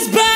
just by